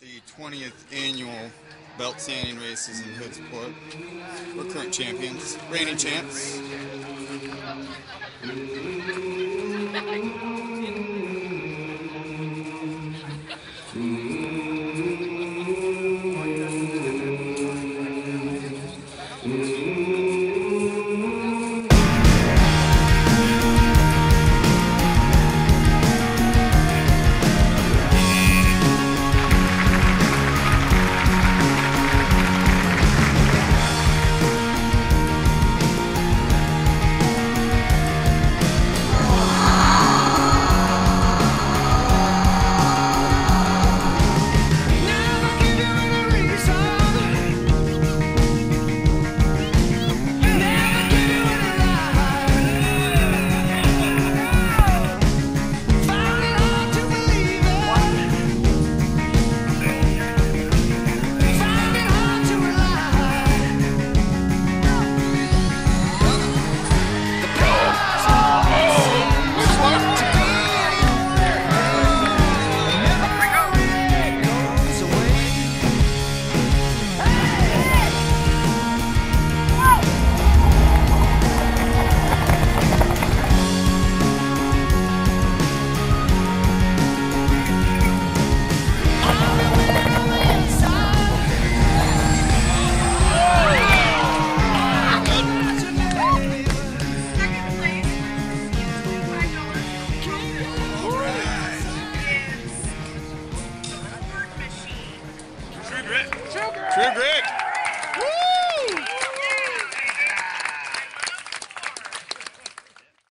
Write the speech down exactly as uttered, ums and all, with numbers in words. The twentieth annual belt sanding races in Hoodsport. We're current champions, reigning champs.